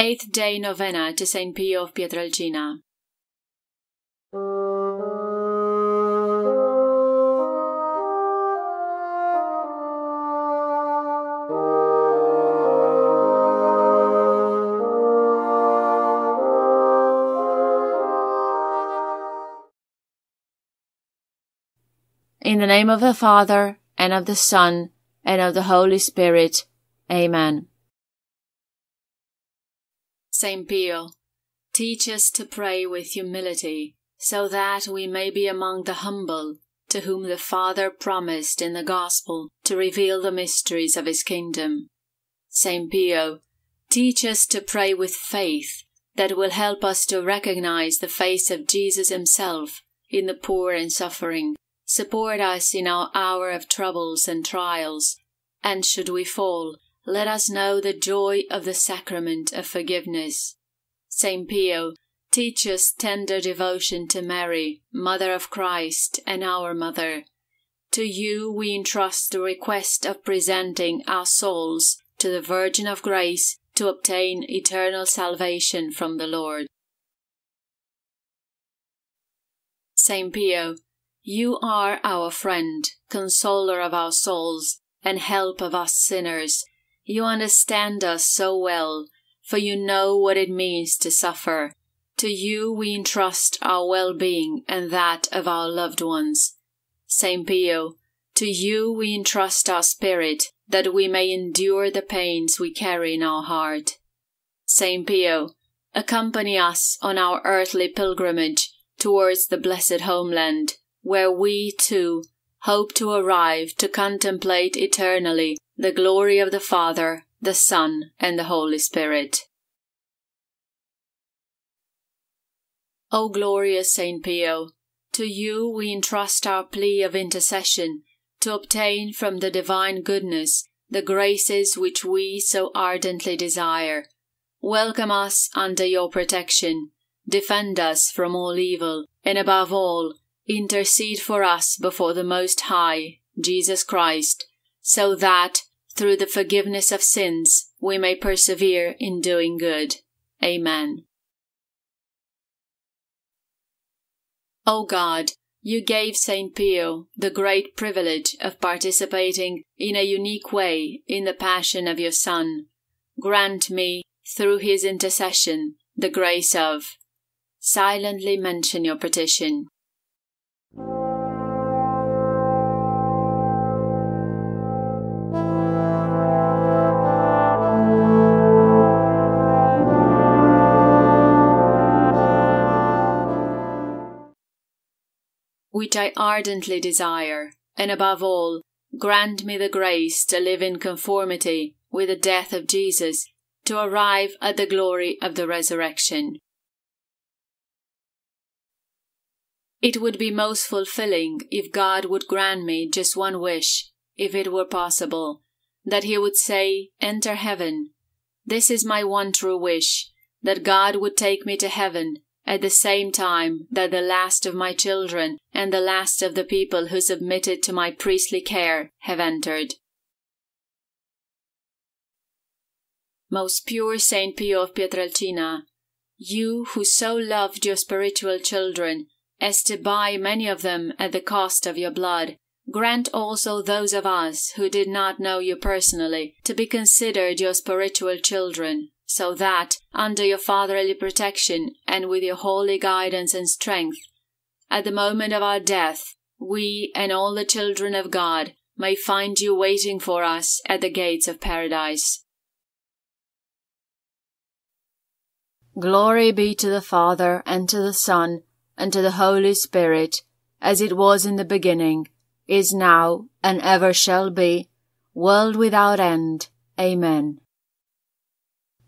8th Day Novena to St. Pio of Pietrelcina. In the name of the Father, and of the Son, and of the Holy Spirit. Amen. St. Pio, teach us to pray with humility, so that we may be among the humble, to whom the Father promised in the Gospel to reveal the mysteries of his kingdom. St. Pio, teach us to pray with faith, that will help us to recognize the face of Jesus himself in the poor and suffering, support us in our hour of troubles and trials, and should we fall, let us know the joy of the sacrament of forgiveness. St. Pio, teach us tender devotion to Mary, Mother of Christ and our Mother. To you we entrust the request of presenting our souls to the Virgin of Grace to obtain eternal salvation from the Lord. St. Pio, you are our friend, consoler of our souls, and help of us sinners. You understand us so well, for you know what it means to suffer. To you we entrust our well-being and that of our loved ones. St. Pio, to you we entrust our spirit, that we may endure the pains we carry in our heart. St. Pio, accompany us on our earthly pilgrimage towards the blessed homeland, where we, too, hope to arrive to contemplate eternally the glory of the Father, the Son, and the Holy Spirit. O glorious St. Pio, to you we entrust our plea of intercession to obtain from the divine goodness the graces which we so ardently desire. Welcome us under your protection, defend us from all evil, and above all, intercede for us before the Most High, Jesus Christ, so that, through the forgiveness of sins, we may persevere in doing good. Amen. O God, you gave St. Pio the great privilege of participating in a unique way in the passion of your Son. Grant me, through his intercession, the grace of... Silently mention your petition. Which I ardently desire, and above all, grant me the grace to live in conformity with the death of Jesus, to arrive at the glory of the resurrection. It would be most fulfilling if God would grant me just one wish, if it were possible, that he would say, "Enter heaven." This is my one true wish, that God would take me to heaven, at the same time that the last of my children and the last of the people who submitted to my priestly care have entered. Most pure St. Pio of Pietrelcina, you who so loved your spiritual children as to buy many of them at the cost of your blood, grant also those of us who did not know you personally to be considered your spiritual children, so that, under your fatherly protection and with your holy guidance and strength, at the moment of our death, we and all the children of God may find you waiting for us at the gates of paradise. Glory be to the Father, and to the Son, and to the Holy Spirit, as it was in the beginning, is now, and ever shall be, world without end. Amen.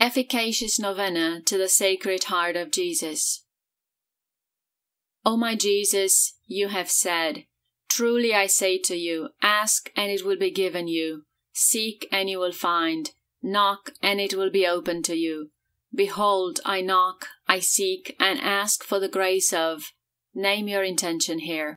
Efficacious Novena to the Sacred Heart of Jesus. O my Jesus, you have said, "Truly I say to you, ask and it will be given you, seek and you will find, knock and it will be opened to you. Behold, I knock, I seek and ask for the grace of," name your intention here.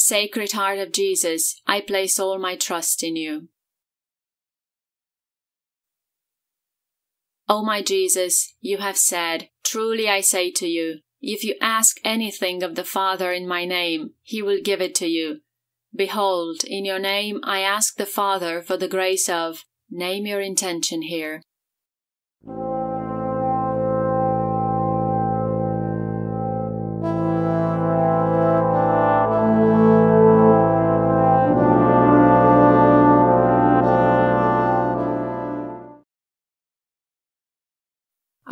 Sacred Heart of Jesus, I place all my trust in you. O my Jesus, you have said, "Truly I say to you, if you ask anything of the Father in my name, he will give it to you. Behold, in your name I ask the Father for the grace of," name your intention here.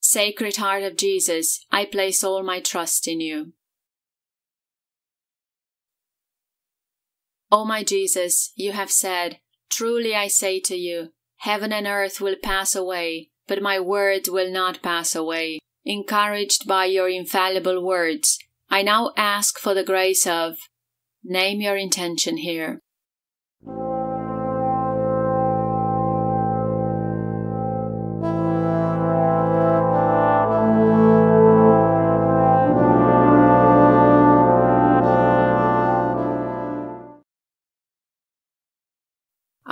Sacred Heart of Jesus, I place all my trust in you. O my Jesus, you have said, "Truly I say to you, heaven and earth will pass away, but my words will not pass away." Encouraged by your infallible words, I now ask for the grace of, name your intention here.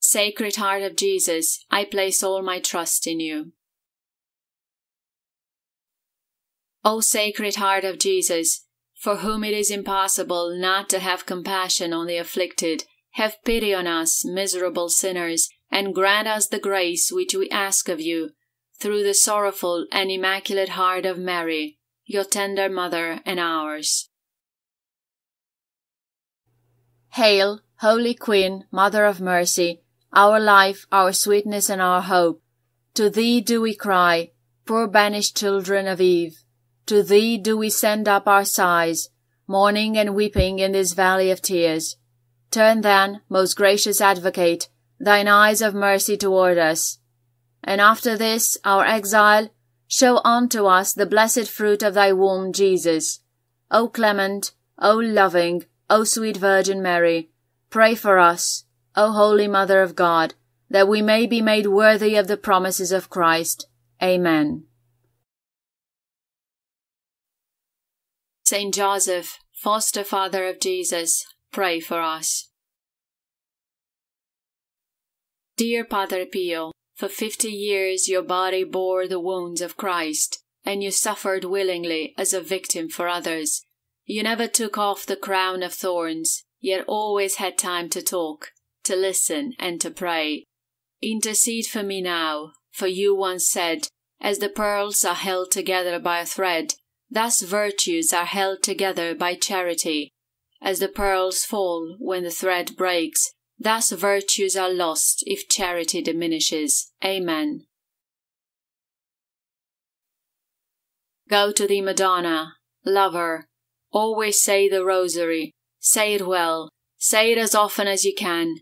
Sacred Heart of Jesus, I place all my trust in you. O Sacred Heart of Jesus, for whom it is impossible not to have compassion on the afflicted, have pity on us, miserable sinners, and grant us the grace which we ask of you, through the sorrowful and immaculate heart of Mary, your tender mother and ours. Hail, Holy Queen, Mother of Mercy, our life, our sweetness, and our hope. To thee do we cry, poor banished children of Eve. To thee do we send up our sighs, mourning and weeping in this valley of tears. Turn then, most gracious Advocate, thine eyes of mercy toward us. And after this, our exile, show unto us the blessed fruit of thy womb, Jesus. O clement, O loving, O sweet Virgin Mary, pray for us, O Holy Mother of God, that we may be made worthy of the promises of Christ. Amen. Saint Joseph, foster father of Jesus, pray for us. Dear Padre Pio, for 50 years your body bore the wounds of Christ, and you suffered willingly as a victim for others. You never took off the crown of thorns, yet always had time to talk, to listen, and to pray. Intercede for me now, for you once said, as the pearls are held together by a thread, thus virtues are held together by charity. As the pearls fall when the thread breaks, thus virtues are lost if charity diminishes. Amen. Go to the Madonna, love her. Always say the Rosary. Say it well. Say it as often as you can.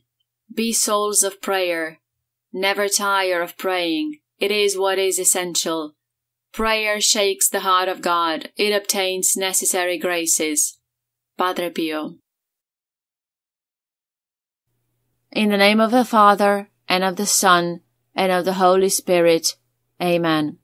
Be souls of prayer. Never tire of praying. It is what is essential. Prayer shakes the heart of God. It obtains necessary graces. Padre Pio. In the name of the Father, and of the Son, and of the Holy Spirit. Amen.